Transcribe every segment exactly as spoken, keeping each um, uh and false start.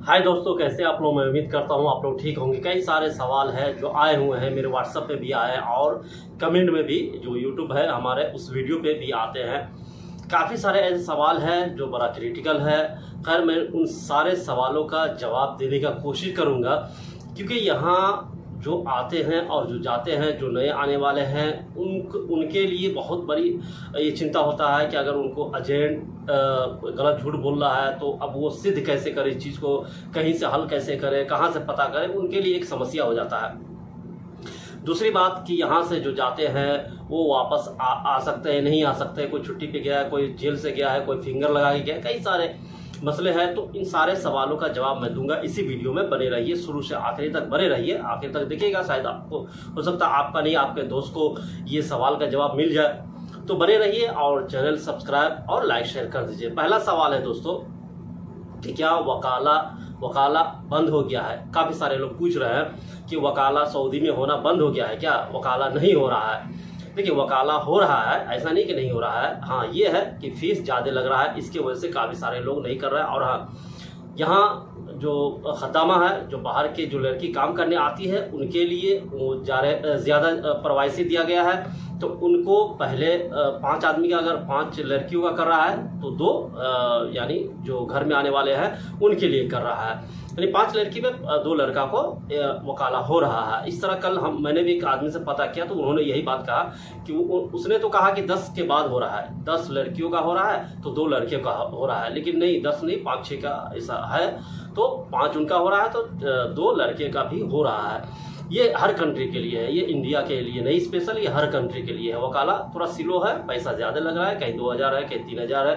हाय दोस्तों, कैसे आप लोग। मैं उम्मीद करता हूँ आप लोग ठीक होंगे। कई सारे सवाल हैं जो आए हुए हैं, मेरे व्हाट्सएप पे भी आए और कमेंट में भी, जो यूट्यूब है हमारे उस वीडियो पे भी आते हैं। काफ़ी सारे ऐसे सवाल हैं जो बड़ा क्रिटिकल है। खैर, मैं उन सारे सवालों का जवाब देने का कोशिश करूँगा, क्योंकि यहाँ जो आते हैं और जो जाते हैं, जो नए आने वाले हैं, उन उनके लिए बहुत बड़ी ये चिंता होता है कि अगर उनको एजेंट गलत झूठ बोल रहा है तो अब वो सिद्ध कैसे करे, इस चीज़ को कहीं से हल कैसे करे, कहाँ से पता करे, उनके लिए एक समस्या हो जाता है। दूसरी बात कि यहाँ से जो जाते हैं वो वापस आ, आ सकते हैं, नहीं आ सकते। कोई छुट्टी पे गया है, कोई जेल से गया है, कोई फिंगर लगा के गया, कई सारे मसले हैं। तो इन सारे सवालों का जवाब मैं दूंगा इसी वीडियो में। बने रहिए, शुरू से आखिरी तक बने रहिए, आखिर तक देखिएगा। शायद आपको, हो सकता है आपका नहीं आपके दोस्त को ये सवाल का जवाब मिल जाए। तो बने रहिए और चैनल सब्सक्राइब और लाइक शेयर कर दीजिए। पहला सवाल है दोस्तों कि क्या वकाला वकाला बंद हो गया है। काफ़ी सारे लोग पूछ रहे हैं कि वकाला सऊदी में होना बंद हो गया है क्या, वकाला नहीं हो रहा है। देखिए, वकाला हो रहा है, ऐसा नहीं कि नहीं हो रहा है। हाँ, ये है कि फीस ज़्यादा लग रहा है, इसकी वजह से काफ़ी सारे लोग नहीं कर रहे हैं। और हाँ, यहाँ जो खदामा है, जो बाहर के जो लड़की काम करने आती है, उनके लिए वो ज़्यादा परवाइशी दिया गया है। तो उनको पहले पांच आदमी का, अगर पांच लड़कियों का कर रहा है तो दो, यानी जो घर में आने वाले हैं उनके लिए कर रहा है, यानी पांच लड़की में दो लड़का को वकाला हो रहा है। इस तरह कल हम मैंने भी एक आदमी से पता किया तो उन्होंने यही बात कहा कि वो, उसने तो कहा कि दस के बाद हो रहा है, दस लड़कियों का हो रहा है तो दो लड़कियों का हो रहा है, लेकिन नहीं, दस नहीं, पाँच छः का ऐसा है। तो पाँच उनका हो रहा है तो दो लड़के का भी हो रहा है। ये हर कंट्री के लिए है, ये इंडिया के लिए नहीं स्पेशल, ये हर कंट्री के लिए है। वकाला थोड़ा स्लो है, पैसा ज़्यादा लग रहा है, कहीं दो हज़ार है, कहीं तीन हज़ार है।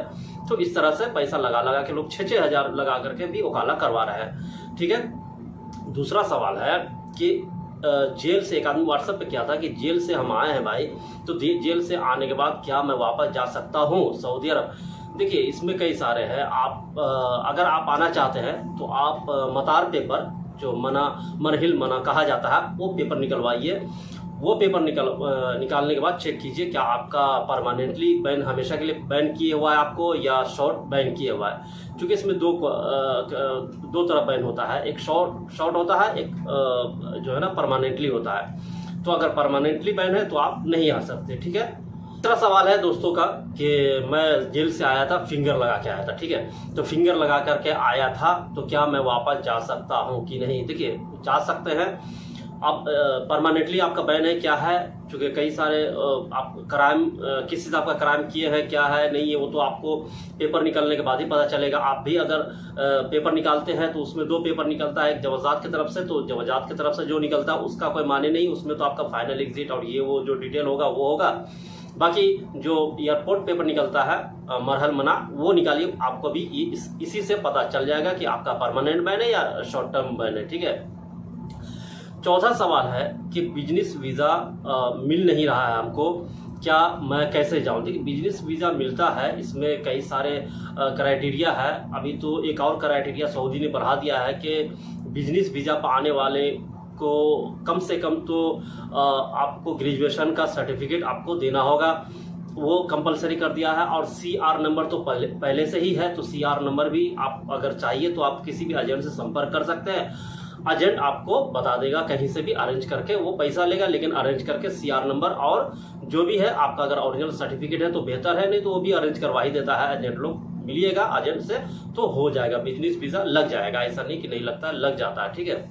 तो इस तरह से पैसा लगा लगा के लोग छः छः हज़ार लगा करके भी वकाला करवा रहे हैं। ठीक है। दूसरा सवाल है कि जेल से, एक आदमी व्हाट्सएप पे किया था कि जेल से हम आए हैं भाई, तो जेल से आने के बाद क्या मैं वापस जा सकता हूँ सऊदी अरब। देखिए, इसमें कई सारे हैं। आप अगर आप आना चाहते हैं तो आप मतार पेपर, जो मना मरहिल मना कहा जाता है, वो पेपर निकलवाइए। वो पेपर निकल निकालने के बाद चेक कीजिए क्या आपका परमानेंटली बैन, हमेशा के लिए बैन किए हुआ है आपको, या शॉर्ट बैन किए हुआ है। क्योंकि इसमें दो दो तरह बैन होता है, एक शॉर्ट शॉर्ट होता है, एक जो है ना परमानेंटली होता है। तो अगर परमानेंटली बैन है तो आप नहीं आ सकते। ठीक है। तीसरा सवाल है दोस्तों का कि मैं जेल से आया था, फिंगर लगा के आया था। ठीक है, तो फिंगर लगा करके आया था तो क्या मैं वापस जा सकता हूँ कि नहीं। देखिए, जा सकते हैं आप। परमानेंटली आपका बैन है क्या है, चूँकि कई सारे आप क्राइम, किस चीज़ आपका क्राइम किए हैं क्या है नहीं है, वो तो आपको पेपर निकलने के बाद ही पता चलेगा। आप भी अगर पेपर निकालते हैं तो उसमें दो पेपर निकलता है, एक जवाजात की तरफ से, तो जवाजात की तरफ से जो निकलता है उसका कोई माने नहीं, उसमें तो आपका फाइनल एग्जिट और ये वो जो डिटेल होगा वो होगा। बाकी जो एयरपोर्ट पेपर निकलता है मरहल मना, वो निकालिए, आपको भी इस, इसी से पता चल जाएगा कि आपका परमानेंट बैन है या शॉर्ट टर्म बैन है। ठीक है। चौथा सवाल है कि बिजनेस वीज़ा मिल नहीं रहा है हमको, क्या मैं कैसे जाऊँ। देखिए, बिजनेस वीज़ा मिलता है, इसमें कई सारे क्राइटेरिया है। अभी तो एक और क्राइटेरिया सऊदी ने बढ़ा दिया है कि बिजनेस वीज़ा पर आने वाले को कम से कम तो आपको ग्रेजुएशन का सर्टिफिकेट आपको देना होगा, वो कंपलसरी कर दिया है। और सी आर नंबर तो पहले पहले से ही है, तो सी आर नंबर भी आप अगर चाहिए तो आप किसी भी एजेंट से संपर्क कर सकते हैं। एजेंट आपको बता देगा, कहीं से भी अरेंज करके, वो पैसा लेगा लेकिन अरेंज करके सी आर नंबर और जो भी है आपका, अगर ओरिजिनल सर्टिफिकेट है तो बेहतर है, नहीं तो वो भी अरेंज करवा ही देता है। एजेंट लोग मिलिएगा एजेंट से तो हो जाएगा, बिजनेस वीज़ा लग जाएगा। ऐसा नहीं कि नहीं लगता, लग जाता है। ठीक है,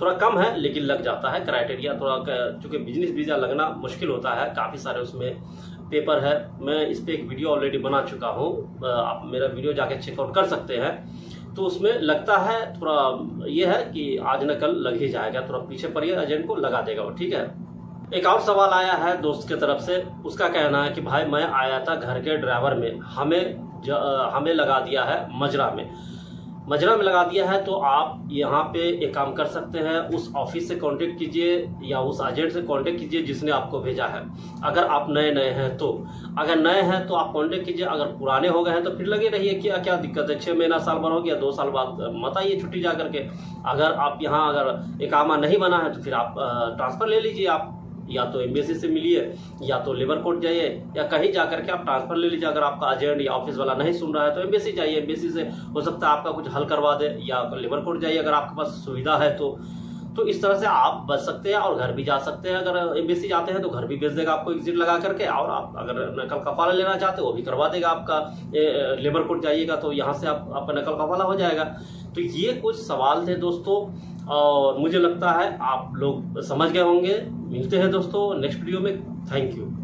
थोड़ा कम है लेकिन लग जाता है क्राइटेरिया थोड़ा, क्योंकि बिजनेस वीज़ा लगना मुश्किल होता है, काफ़ी सारे उसमें पेपर है। मैं इस पर एक वीडियो ऑलरेडी बना चुका हूँ, आप मेरा वीडियो जाके चेकआउट कर सकते हैं। तो उसमें लगता है थोड़ा, ये है कि आज न कल लग ही जाएगा, थोड़ा पीछे पड़िए, एजेंट को लगा देगा वो। ठीक है। एक और सवाल आया है दोस्त की तरफ से, उसका कहना है कि भाई मैं आया था घर के ड्राइवर में, हमें हमें लगा दिया है मजरा में, मजरा में लगा दिया है। तो आप यहाँ पे एक काम कर सकते हैं, उस ऑफिस से कांटेक्ट कीजिए या उस एजेंट से कांटेक्ट कीजिए जिसने आपको भेजा है, अगर आप नए नए हैं तो। अगर नए हैं तो आप कांटेक्ट कीजिए, अगर पुराने हो गए हैं तो फिर लगे रहिए, क्या क्या दिक्कत है, छः महीना साल भर हो गया, दो साल बाद मत आइए छुट्टी जा करके। अगर आप यहाँ, अगर एक आमा नहीं बना है तो फिर आप ट्रांसफ़र ले लीजिए, आप या तो एम्बेसी से मिलिए या तो लेबर कोर्ट जाइए या कहीं जाकर के आप ट्रांसफर ले लीजिए। अगर आपका एजेंट या ऑफिस वाला नहीं सुन रहा है तो एम्बेसी जाइए, एम्बेसी से हो सकता है आपका कुछ हल करवा दे, या लेबर कोर्ट जाइए अगर आपके पास सुविधा है तो। तो इस तरह से आप बच सकते हैं और घर भी जा सकते हैं। अगर एम्बेसी जाते हैं तो घर भी भेज देगा आपको एग्जिट लगा करके, और आप अगर नकल कफाला लेना चाहते हो वो भी करवा देगा आपका। लेबर कोर्ट जाइएगा तो यहाँ से आप, आपका नकल कफाला हो जाएगा। तो ये कुछ सवाल थे दोस्तों, और मुझे लगता है आप लोग समझ गए होंगे। मिलते हैं दोस्तों नेक्स्ट वीडियो में। Thank you.